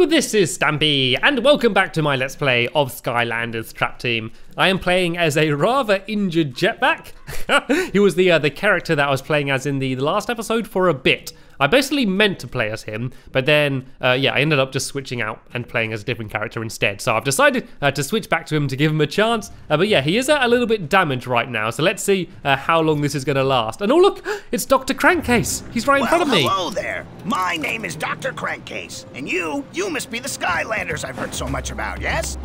Hello, this is Stampy, and welcome back to my Let's Play of Skylanders Trap Team. I am playing as a rather injured Jetpack. He was the character that I was playing as in the last episode for a bit. I basically meant to play as him, but then, yeah, I ended up just switching out and playing as a different character instead. So I've decided to switch back to him to give him a chance. But yeah, he is a little bit damaged right now, so let's see how long this is going to last. And oh look, it's Dr. Krankcase. He's right in front of me. Hello there. My name is Dr. Krankcase, and you must be the Skylanders I've heard so much about, yes?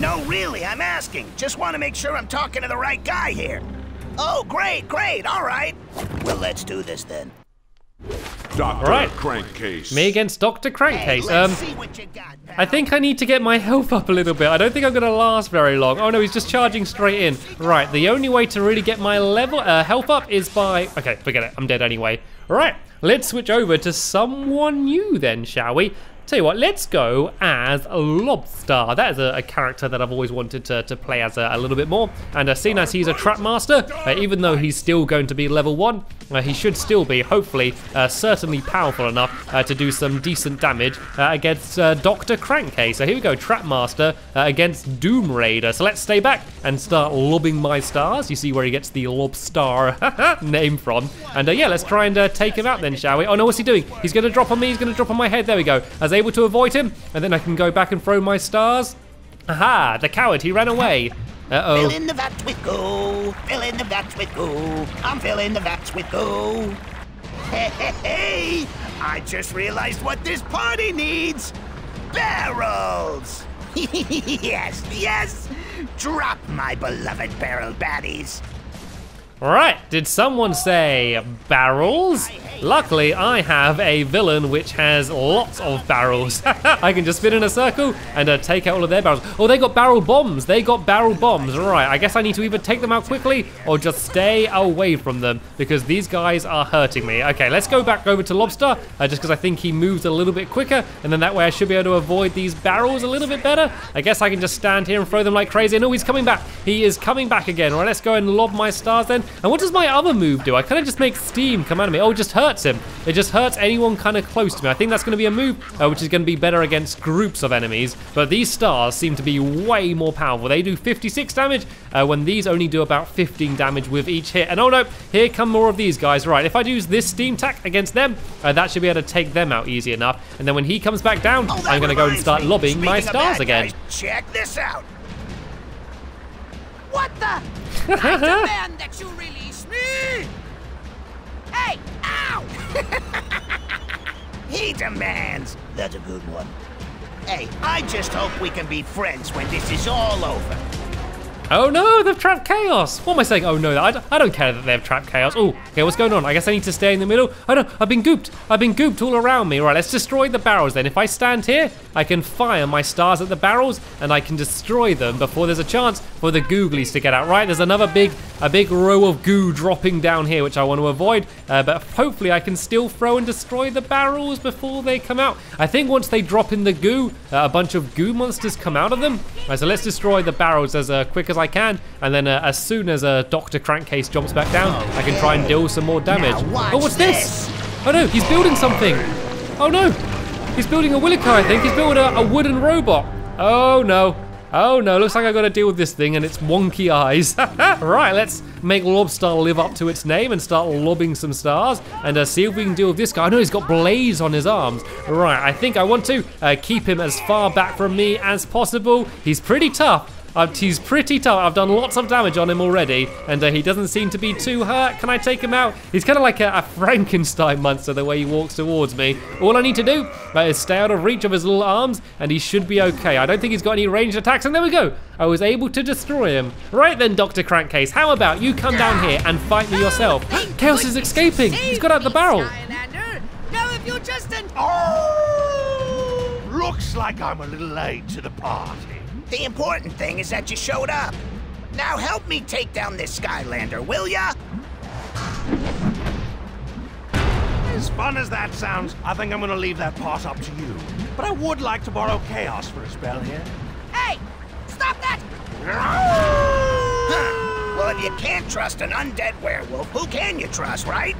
No, really, I'm asking. Just want to make sure I'm talking to the right guy here. Oh, great, great, all right. Well, let's do this then. Dr. Krankcase. Me against Dr. Krankcase. Hey, see what you got, I think I need to get my health up a little bit. I don't think I'm gonna last very long. Oh no, he's just charging straight in. Right, the only way to really get my level health up is by, okay, forget it, I'm dead anyway. Right, let's switch over to someone new then, shall we? Tell you what, let's go as Lobstar. That is a character that I've always wanted to play as a little bit more. And seeing as he's a Trapmaster, even though he's still going to be level 1, he should still be, hopefully, certainly powerful enough to do some decent damage against Dr. Krankcase. So here we go, Trapmaster against Doom Raider. So let's stay back and start lobbing my stars. You see where he gets the Lobstar name from. And yeah, let's try and take him out then, shall we? Oh no, what's he doing? He's going to drop on me, he's going to drop on my head. There we go. As able to avoid him, and then I can go back and throw my stars. Aha, the coward, he ran away. Uh-oh. Fill in the vats with goo. Fill in the vats with goo. I'm filling the vats with goo. Hey, hey, hey, I just realized what this party needs. Barrels. Yes, yes. Drop my beloved barrel baddies. Right, did someone say barrels? Luckily, I have a villain which has lots of barrels. I can just spin in a circle and take out all of their barrels. Oh, they got barrel bombs. They got barrel bombs. Right, I guess I need to either take them out quickly or just stay away from them because these guys are hurting me. Okay, let's go back over to Lobstar just because I think he moves a little bit quicker and then that way I should be able to avoid these barrels a little bit better. I guess I can just stand here and throw them like crazy. And oh, he's coming back. He is coming back again. All right, let's go and lob my stars then. And what does my other move do? I kind of just make steam come out of me. Oh, it just hurts him. It just hurts anyone kind of close to me. I think that's going to be a move which is going to be better against groups of enemies. But these stars seem to be way more powerful. They do 56 damage when these only do about 15 damage with each hit. And oh no, here come more of these guys. Right, if I use this steam tack against them, that should be able to take them out easy enough. And then when he comes back down, I'm going to go and start lobbing my stars again. Check this out. What the? I demand that you release me! Hey! Ow! He demands. That's a good one. Hey, I just hope we can be friends when this is all over. Oh no, they've trapped chaos. What am I saying? Oh no, I don't care that they've trapped chaos. Oh, okay, what's going on? I guess I need to stay in the middle. Oh no, I've been gooped. I've been gooped all around me. Right, let's destroy the barrels then. If I stand here, I can fire my stars at the barrels and I can destroy them before there's a chance for the googlies to get out. Right, there's another big row of goo dropping down here, which I want to avoid. But hopefully I can still throw and destroy the barrels before they come out. I think once they drop in the goo, a bunch of goo monsters come out of them. Right, so let's destroy the barrels as quick as I can, and then as soon as Dr. Krankcase jumps back down, I can try and deal some more damage. Oh, what's this? Oh no, he's building something. Oh no, he's building a Wilikin, I think. He's building a wooden robot. Oh no. Oh no, looks like I gotta deal with this thing and its wonky eyes. Right, let's make Lobstar live up to its name and start lobbing some stars and see if we can deal with this guy. I know he's got blades on his arms. Right, I think I want to keep him as far back from me as possible. He's pretty tough. He's pretty tough. I've done lots of damage on him already, and he doesn't seem to be too hurt. Can I take him out? He's kind of like a Frankenstein monster, the way he walks towards me. All I need to do is stay out of reach of his little arms, and he should be okay. I don't think he's got any ranged attacks, and there we go. I was able to destroy him. Right then, Dr. Krankcase, how about you come down here and fight me yourself? Chaos is escaping. He's got out the barrel. Now if you're just an... Oh, looks like I'm a little late to the party. The important thing is that you showed up. Now help me take down this Skylander, will ya? As fun as that sounds, I think I'm gonna leave that part up to you. But I would like to borrow Chaos for a spell here. Hey! Stop that! Huh. Well, if you can't trust an undead werewolf, who can you trust, right?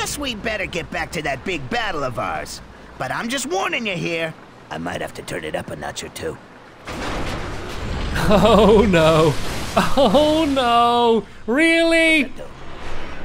Guess we better get back to that big battle of ours. But I'm just warning you here. I might have to turn it up a notch or two. Oh no. Oh no. Really?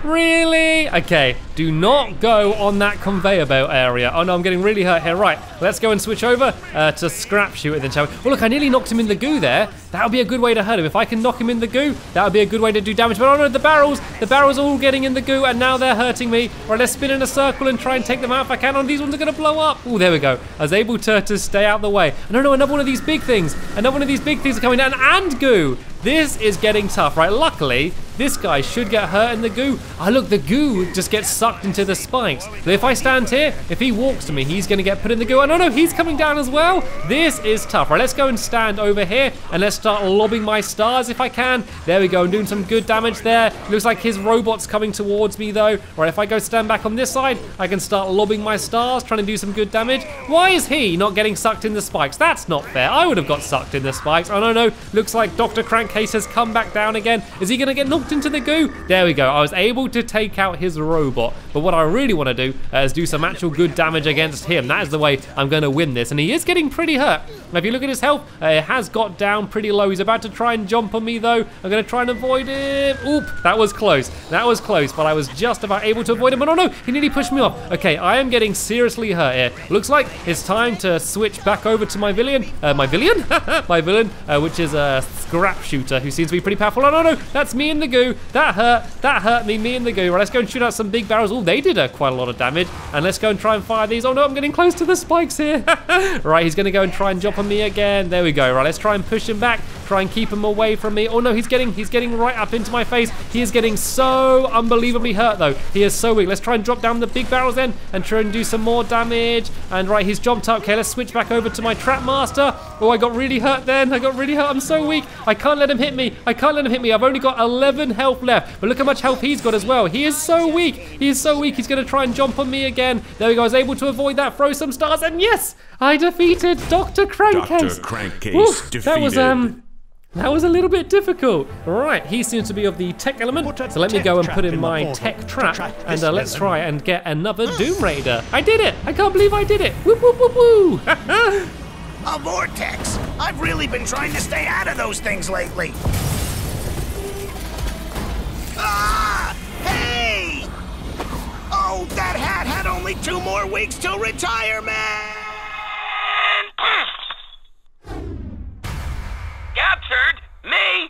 Really? Okay, do not go on that conveyor belt area. Oh no, I'm getting really hurt here. Right, let's go and switch over to Scrap Shooter then, shall we? Well, look, I nearly knocked him in the goo there. That would be a good way to hurt him. If I can knock him in the goo, that would be a good way to do damage. But oh no, the barrels are all getting in the goo and now they're hurting me. All right, let's spin in a circle and try and take them out if I can. Oh, these ones are gonna blow up. Oh, there we go. I was able to stay out of the way. No, no, another one of these big things. Another one of these big things are coming down and goo. This is getting tough, right? Luckily, this guy should get hurt in the goo. Oh look, the goo just gets sucked into the spikes. So if I stand here, if he walks to me, he's gonna get put in the goo. Oh no, no, he's coming down as well. This is tough. Right, let's go and stand over here and let's start lobbing my stars if I can. There we go, I'm doing some good damage there. Looks like his robot's coming towards me though. Right, if I go stand back on this side, I can start lobbing my stars, trying to do some good damage. Why is he not getting sucked in the spikes? That's not fair. I would have got sucked in the spikes. Oh no, no, looks like Dr. Krankcase has come back down again. Is he gonna get knocked into the goo? There we go, I was able to take out his robot, but what I really want to do is do some actual good damage against him. That is the way I'm going to win this, and he is getting pretty hurt. Now, if you look at his health, it has got down pretty low. He's about to try and jump on me, though. I'm going to try and avoid him. Oop, that was close. That was close, but I was just about able to avoid him, but oh no, he nearly pushed me off. Okay, I am getting seriously hurt here. Looks like it's time to switch back over to my villain. Which is a Scrap Shooter, who seems to be pretty powerful. Oh no, no, that's me in the goo. That hurt me in the goo. Right, let's go and shoot out some big barrels. Oh, they did quite a lot of damage. And let's go and try and fire these. Oh no, I'm getting close to the spikes here. Right, he's gonna go and try and jump on me again. There we go. Right, let's try and push him back. Try and keep him away from me. Oh no, he's getting right up into my face. He is getting so unbelievably hurt though. He is so weak. Let's try and drop down the big barrels then and try and do some more damage. And right, he's jumped up. Okay, let's switch back over to my Trapmaster. Oh, I got really hurt then. I'm so weak. I can't let him hit me. I've only got 11 health left. But look how much health he's got as well. He is so weak. He's gonna try and jump on me again. There we go. I was able to avoid that. Throw some stars and yes, I defeated Dr. Krankcase. Dr. Krankcase. Oof, defeated. That was a little bit difficult. Right, he seems to be of the tech element, so let me go and put in my tech trap, and let's try and get another Doom Raider. I did it! I can't believe I did it! Woo woo woo woo! A vortex! I've really been trying to stay out of those things lately. Ah! Hey! Oh, that hat had only 2 more weeks till retirement! Captured? Me?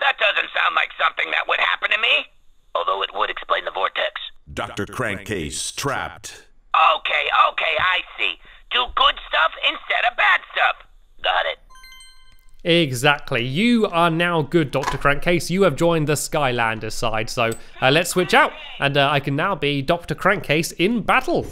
That doesn't sound like something that would happen to me. Although it would explain the vortex. Dr. Krankcase trapped. Okay, okay, I see. Do good stuff instead of bad stuff. Got it. Exactly. You are now good, Dr. Krankcase. You have joined the Skylanders side, so let's switch out. And I can now be Dr. Krankcase in battle.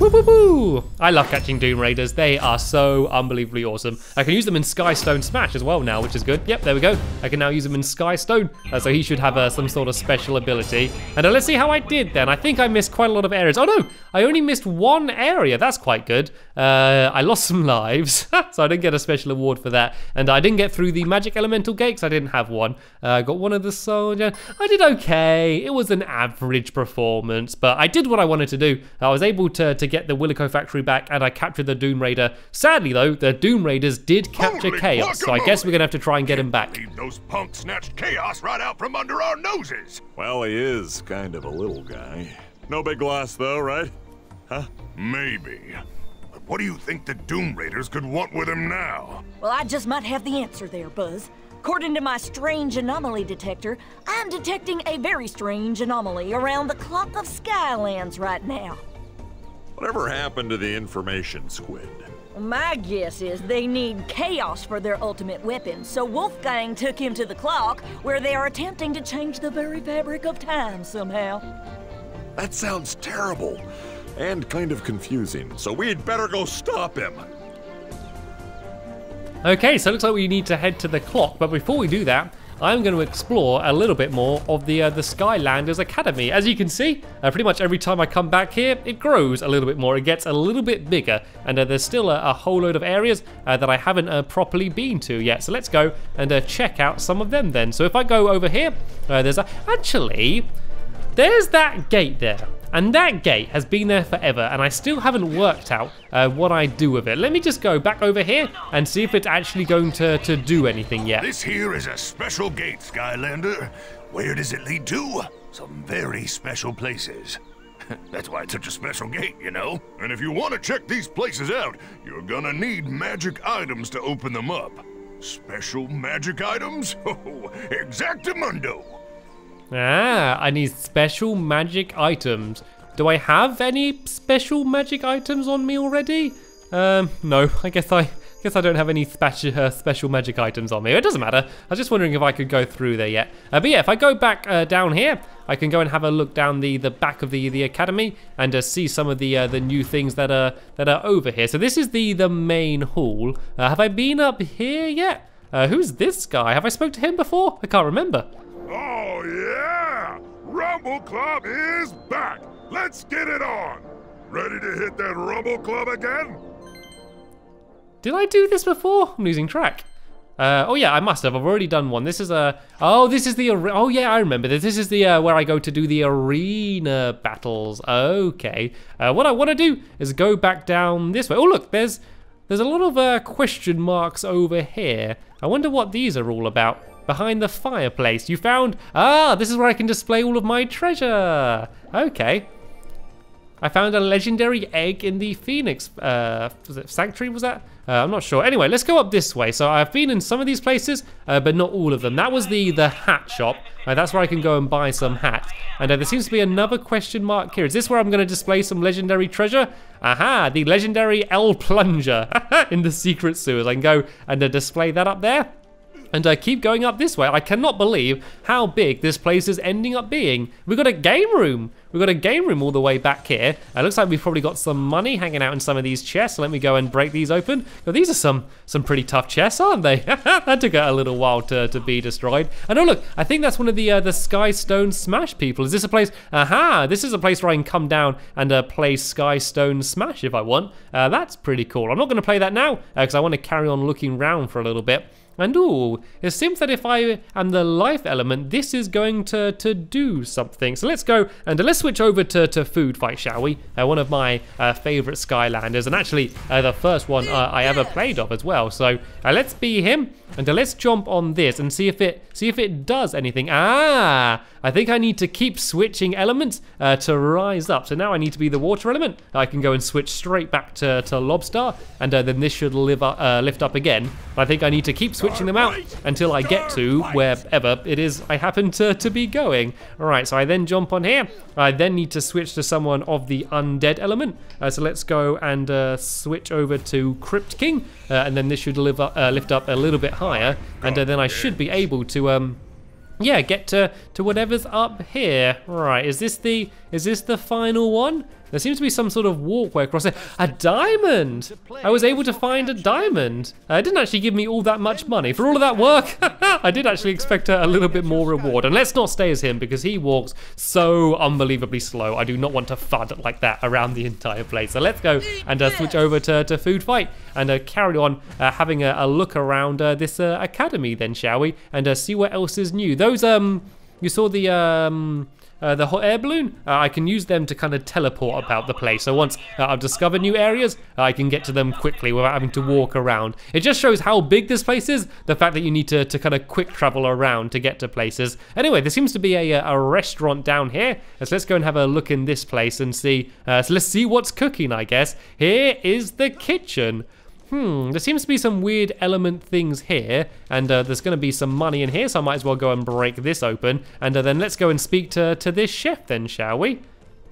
Woo woo woo! I love catching Doom Raiders. They are so unbelievably awesome. I can use them in Skystone Smash as well now, which is good. Yep, there we go. I can now use them in Skystone, so he should have some sort of special ability. And let's see how I did then. I think I missed quite a lot of areas. Oh no, I only missed one area. That's quite good. I lost some lives, so I didn't get a special award for that. And I didn't get through the magic elemental gates. I didn't have one. I got one of the soldier. I did okay. It was an average performance, but I did what I wanted to do. I was able to get the Wilikin factory back and I captured the Doom Raider. Sadly though, the Doom Raiders did capture Chaos, so I guess we're gonna have to try and get him back. Those punks snatched Chaos right out from under our noses. Well, he is kind of a little guy. No big loss though, right? Huh? Maybe. What do you think the Doom Raiders could want with him now? Well, I just might have the answer there, Buzz. According to my strange anomaly detector, I'm detecting a very strange anomaly around the Clock of Skylands right now. Whatever happened to the information squid? My guess is they need chaos for their ultimate weapon, so Wolfgang took him to the clock, where they are attempting to change the very fabric of time somehow. That sounds terrible. And kind of confusing, so we'd better go stop him. Okay, so it looks like we need to head to the clock, but before we do that, I'm going to explore a little bit more of the Skylanders Academy. As you can see, pretty much every time I come back here, it grows a little bit more. It gets a little bit bigger, and there's still a whole load of areas that I haven't properly been to yet. So let's go and check out some of them then. So if I go over here, there's that gate there. And that gate has been there forever, and I still haven't worked out what I do with it. Let me just go back over here and see if it's actually going to do anything yet. This here is a special gate, Skylander. Where does it lead to? Some very special places. That's why it's such a special gate, you know. And if you want to check these places out, you're gonna need magic items to open them up. Special magic items? Oh, exactamundo! Ah, I need special magic items. Do I have any special magic items on me already? No, I guess I don't have any special magic items on me. It doesn't matter. I was just wondering if I could go through there yet. But yeah, if I go back down here, I can go and have a look down the back of the academy and see some of the new things that are over here. So this is the main hall. Have I been up here yet? Who's this guy? Have I spoke to him before? I can't remember. Oh yeah! Rumble Club is back! Let's get it on! Ready to hit that Rumble Club again? Did I do this before? I'm losing track. Oh yeah, I must have. I've already done one. This is a... Oh, this is the... Oh yeah, I remember this. This is the where I go to do the arena battles. Okay. What I want to do is go back down this way. Oh look, there's a lot of question marks over here. I wonder what these are all about. Behind the fireplace, you found... Ah, this is where I can display all of my treasure. Okay. I found a legendary egg in the Phoenix Sanctuary, was that? I'm not sure. Anyway, let's go up this way. So I've been in some of these places, but not all of them. That was the hat shop. That's where I can go and buy some hats. And there seems to be another question mark here. Is this where I'm going to display some legendary treasure? Aha, the legendary El Plunger in the secret sewers. I can go and display that up there. And keep going up this way. I cannot believe how big this place is ending up being. We've got a game room. We've got a game room all the way back here. It looks like we've probably got some money hanging out in some of these chests. Let me go and break these open. Now, these are some pretty tough chests, aren't they? That took a little while to be destroyed. And oh look, I think that's one of the Skystone Smash people. Is this a place? Aha, this is a place where I can come down and play Skystone Smash if I want. That's pretty cool. I'm not going to play that now because I want to carry on looking round for a little bit. And ooh, it seems that if I am the life element, this is going to do something. So let's go and let's switch over to Food Fight, shall we? One of my favorite Skylanders, and actually the first one I ever played of as well. So let's be him, and let's jump on this and see if it does anything. Ah, I think I need to keep switching elements to rise up. So now I need to be the water element. I can go and switch straight back to Lobstar, and then this should lift up again. I think I need to keep switching them out until I get to wherever it is I happen to be going. All right, so I then jump on here. I then need to switch to someone of the undead element. So let's go and switch over to Crypt King, and then this should lift up a little bit higher, and then I should be able to yeah, get to whatever's up here. Right, is this the final one? There seems to be some sort of walkway across there. A diamond! I was able to find a diamond. It didn't actually give me all that much money. For all of that work, I did actually expect a little bit more reward. And let's not stay as him because he walks so unbelievably slow. I do not want to FUD like that around the entire place. So let's go and switch over to Food Fight and carry on having a look around this academy then, shall we? And see what else is new. Those, you saw the hot air balloon, I can use them to kind of teleport about the place. So once I've discovered new areas, I can get to them quickly without having to walk around. It just shows how big this place is, the fact that you need to kind of quick travel around to get to places. Anyway, there seems to be a restaurant down here. So let's go and have a look in this place and see. So let's see what's cooking, I guess. Here is the kitchen. There seems to be some weird element things here, and there's going to be some money in here, so I might as well go and break this open, and then let's go and speak to this chef then, shall we?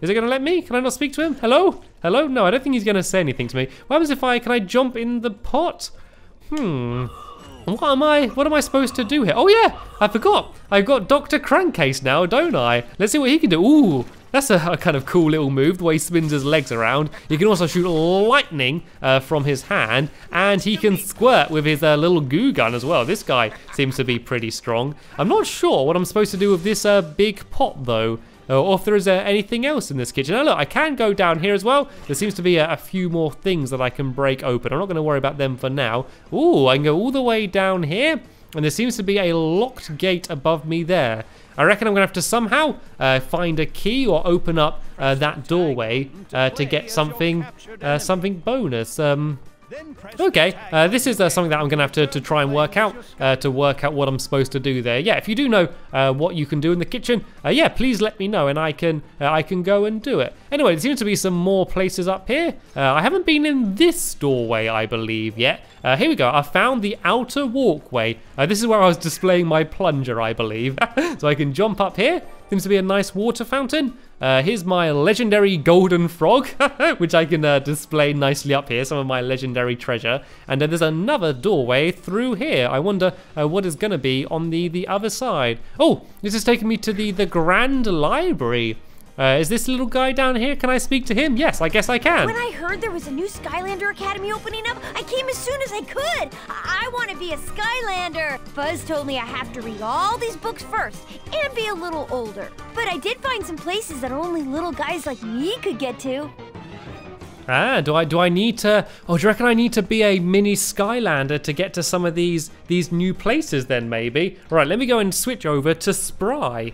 Is it going to let me? Can I not speak to him? Hello? Hello? No, I don't think he's going to say anything to me. What happens if can I jump in the pot? What am I supposed to do here? Oh yeah, I forgot. I've got Dr. Krankcase now, don't I? Let's see what he can do. Ooh, that's a kind of cool little move, the way he spins his legs around. He can also shoot lightning from his hand, and he can squirt with his little goo gun as well. This guy seems to be pretty strong. I'm not sure what I'm supposed to do with this big pot though. Or if there is anything else in this kitchen. Oh look, I can go down here as well. There seems to be a few more things that I can break open. I'm not going to worry about them for now. Ooh, I can go all the way down here. And there seems to be a locked gate above me there. I reckon I'm going to have to somehow find a key or open up that doorway to get something something bonus. Okay, this is something that I'm going to have to try and work out, what I'm supposed to do there. Yeah, if you do know what you can do in the kitchen, yeah, please let me know and I can go and do it. Anyway, there seems to be some more places up here. I haven't been in this doorway, I believe, yet. Here we go, I found the outer walkway. This is where I was displaying my plunger, I believe. So I can jump up here. Seems to be a nice water fountain. Here's my legendary golden frog, which I can display nicely up here, some of my legendary treasure. And then there's another doorway through here. I wonder what is going to be on the other side. Oh, this is taking me to the Grand Library. Is this little guy down here? Can I speak to him? Yes, I guess I can. When I heard there was a new Skylander Academy opening up, I came as soon as I could. I want to be a Skylander. Buzz told me I have to read all these books first and be a little older. But I did find some places that only little guys like me could get to. Ah, do I need to? Oh, do you reckon I need to be a mini Skylander to get to some of these new places? Then maybe. All right, let me go and switch over to Spry.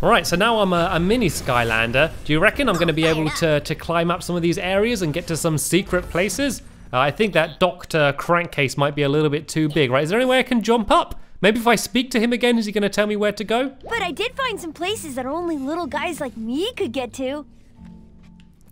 Alright, so now I'm a mini Skylander. Do you reckon I'm going to be able to climb up some of these areas and get to some secret places? I think that Dr. Krankcase might be a little bit too big, right? Is there any way I can jump up? Maybe if I speak to him again, is he going to tell me where to go? But I did find some places that only little guys like me could get to.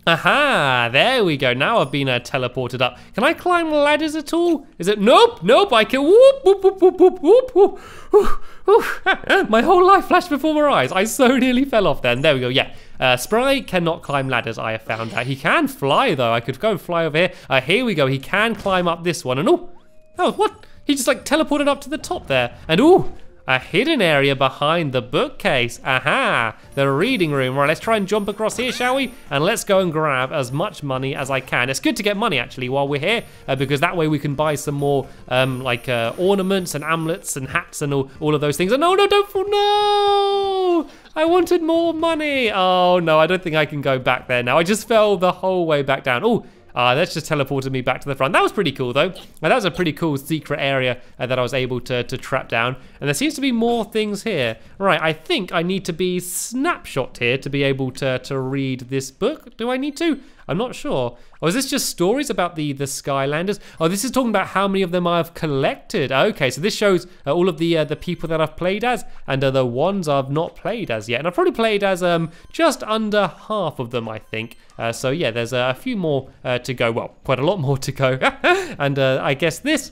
Aha, there we go. Now I've been teleported up. Can I climb ladders at all? Is it? Nope, nope, I can. Whoop, whoop, whoop, whoop, whoop, whoop, whoop. My whole life flashed before my eyes. I so nearly fell off then. There we go, yeah. Spry cannot climb ladders, I have found out. He can fly though. I could go and fly over here. Here we go, he can climb up this one. And oh, what? He just like teleported up to the top there. And ooh. A hidden area behind the bookcase. Aha, the reading room. Right, let's try and jump across here, shall we? And let's go and grab as much money as I can. It's good to get money actually while we're here because that way we can buy some more like ornaments and amulets and hats and all of those things. And no, don't fall, no! I wanted more money. Oh no, I don't think I can go back there now. I just fell the whole way back down. Oh. That's just teleported me back to the front. That was pretty cool though. That was a pretty cool secret area that I was able to trap down. And there seems to be more things here. Right, I think I need to be snapshot here to be able to read this book. Do I need to? I'm not sure. Oh, is this just stories about the Skylanders? Oh, this is talking about how many of them I've collected. Okay, so this shows all of the people that I've played as and the ones I've not played as yet. And I've probably played as just under half of them, I think. So yeah, there's a few more to go. Well, quite a lot more to go. And I guess this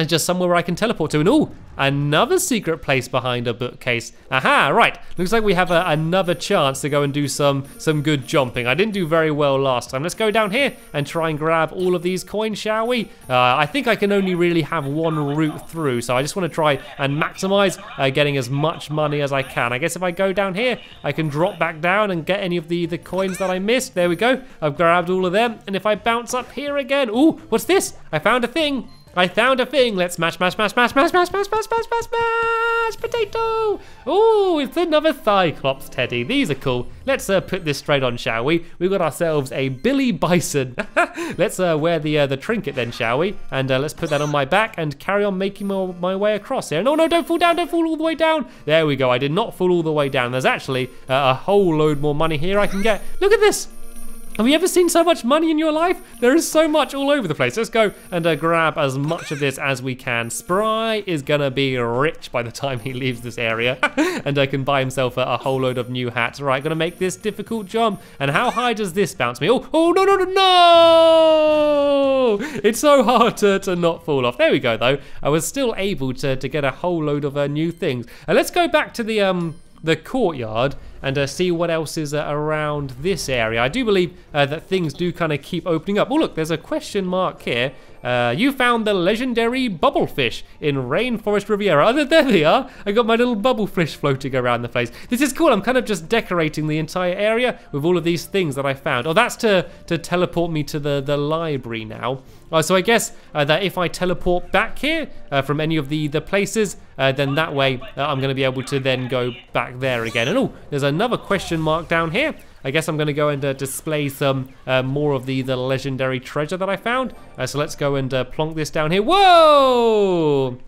is just somewhere where I can teleport to. And ooh, another secret place behind a bookcase. Aha, right. Looks like we have another chance to go and do some good jumping. I didn't do very well last time. Let's go down here and try and grab all of these coins, shall we? I think I can only really have one route through, so I just want to try and maximize getting as much money as I can. I guess if I go down here, I can drop back down and get any of the coins that I missed. There we go. I've grabbed all of them. And if I bounce up here again, ooh, what's this? I found a thing. I found a thing. Let's smash, smash, smash, smash, smash, smash, smash, smash, smash, smash, smash, potato. Oh, it's another Thyclops Teddy. These are cool. Let's put this straight on, shall we? We've got ourselves a Billy Bison. Let's wear the trinket then, shall we? And let's put that on my back and carry on making my way across here. No, no, don't fall down. Don't fall all the way down. There we go. I did not fall all the way down. There's actually a whole load more money here I can get. Look at this. Have you ever seen so much money in your life? There is so much all over the place. Let's go and grab as much of this as we can. Spry is gonna be rich by the time he leaves this area. And can buy himself a whole load of new hats. Right, gonna make this difficult jump. And how high does this bounce me? Oh, oh no, no, no, no! It's so hard to not fall off. There we go though. I was still able to get a whole load of new things. And let's go back to the courtyard and see what else is around this area. I do believe that things do kind of keep opening up. Oh look, there's a question mark here. You found the legendary bubblefish in Rainforest Riviera. Oh, there they are. I got my little bubblefish floating around the place. This is cool. I'm kind of just decorating the entire area with all of these things that I found. Oh, that's to teleport me to the library now. So I guess that if I teleport back here from any of the places, then that way I'm going to be able to then go back there again. And oh, there's another question mark down here. I guess I'm going to go and display some more of the legendary treasure that I found. So let's go and plonk this down here. Whoa!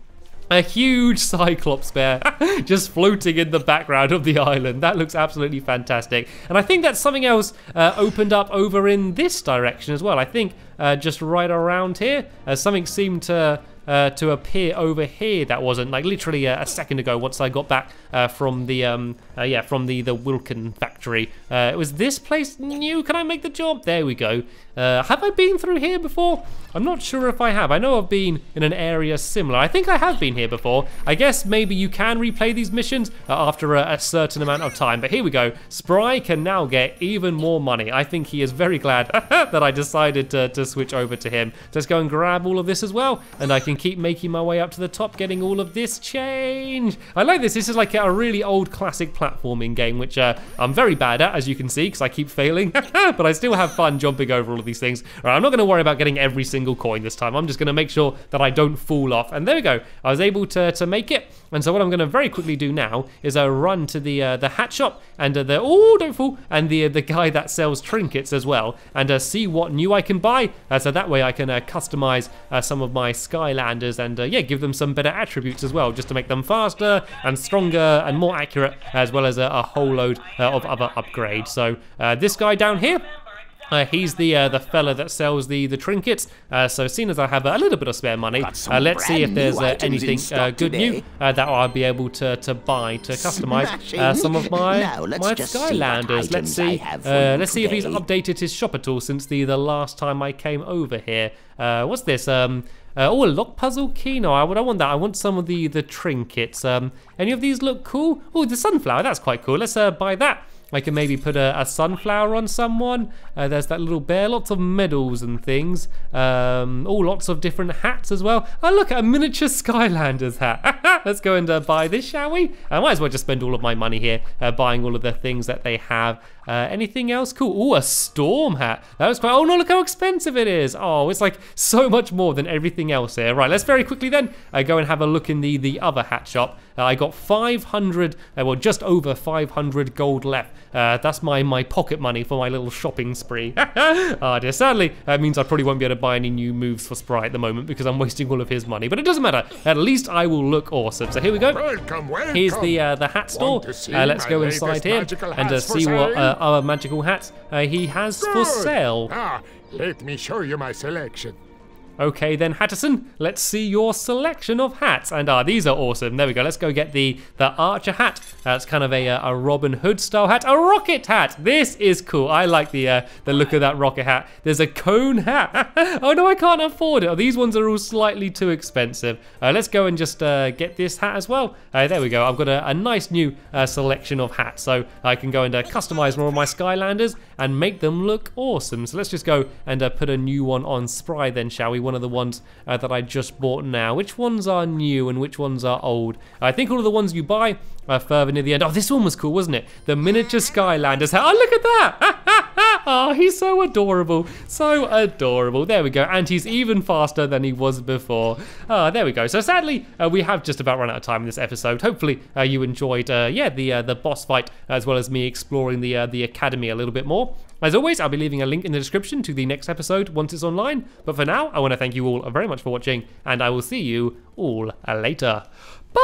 A huge Cyclops bear just floating in the background of the island. That looks absolutely fantastic. And I think that's something else opened up over in this direction as well. I think just right around here, something seemed to appear over here that wasn't, like, literally a second ago once I got back from the yeah, from the Wilikin factory. It was this place new. Can I make the jump? There we go. Have I been through here before? I'm not sure if I have. I know I've been in an area similar. I think I have been here before. I guess maybe you can replay these missions after a certain amount of time. But here we go. Spry can now get even more money. I think he is very glad that I decided to switch over to him. Let's go and grab all of this as well, and I can keep making my way up to the top, getting all of this change. I like this. This is like a really old classic platforming game, which I'm very bad at, as you can see, because I keep failing. But I still have fun jumping over all of these things. All right, I'm not going to worry about getting every single coin this time. I'm just going to make sure that I don't fall off. And there we go. I was able to make it. And so what I'm going to very quickly do now is I run to the hat shop and the oh, don't fall, and the guy that sells trinkets as well, and see what new I can buy. So that way I can customize some of my Skylanders and yeah, give them some better attributes as well, just to make them faster and stronger and more accurate, as well as a whole load of other upgrades. So this guy down here, he's the fella that sells the trinkets. So seeing as I have a little bit of spare money, let's see if there's anything good new that I'll be able to buy to customize some of my Skylanders. Let's see. Let's see if he's updated his shop at all since the last time I came over here. What's this? Oh, a lock puzzle key? No, I don't want that. I want some of the trinkets. Any of these look cool? Oh, the sunflower. That's quite cool. Let's buy that. I can maybe put a sunflower on someone. There's that little bear, lots of medals and things. Oh, lots of different hats as well. Oh, look, a miniature Skylanders hat. Let's go and buy this, shall we? I might as well just spend all of my money here buying all of the things that they have. Anything else cool? Oh, a storm hat. That was quite, oh no, look how expensive it is. Oh, it's like so much more than everything else here. Right, let's very quickly then go and have a look in the other hat shop. I got 500, well, just over 500 gold left. That's my pocket money for my little shopping spree. Oh dear, sadly, that means I probably won't be able to buy any new moves for Spry at the moment because I'm wasting all of his money, but it doesn't matter. At least I will look awesome. So here we go. Welcome, welcome. Here's the hat store. Let's go inside here and see what other magical hats he has for sale. Ah, let me show you my selection. Okay then, Hatterson, let's see your selection of hats. And these are awesome. There we go. Let's go get the archer hat. That's kind of a Robin Hood style hat. A rocket hat. This is cool. I like the look of that rocket hat. There's a cone hat. Oh no, I can't afford it. Oh, these ones are all slightly too expensive. Let's go and just get this hat as well. There we go. I've got a nice new selection of hats. So I can go and customize more of my Skylanders and make them look awesome. So let's just go and put a new one on Spry then, shall we? One of the ones that I just bought now. Which ones are new and which ones are old? I think all of the ones you buy are further near the end. Oh, this one was cool, wasn't it? The miniature Skylanders. Oh, look at that! Oh, he's so adorable. So adorable. There we go. And he's even faster than he was before. Oh, there we go. So sadly, we have just about run out of time in this episode. Hopefully, you enjoyed, yeah, the boss fight, as well as me exploring the academy a little bit more. As always, I'll be leaving a link in the description to the next episode once it's online. But for now, I want to thank you all very much for watching, and I will see you all later. Bye!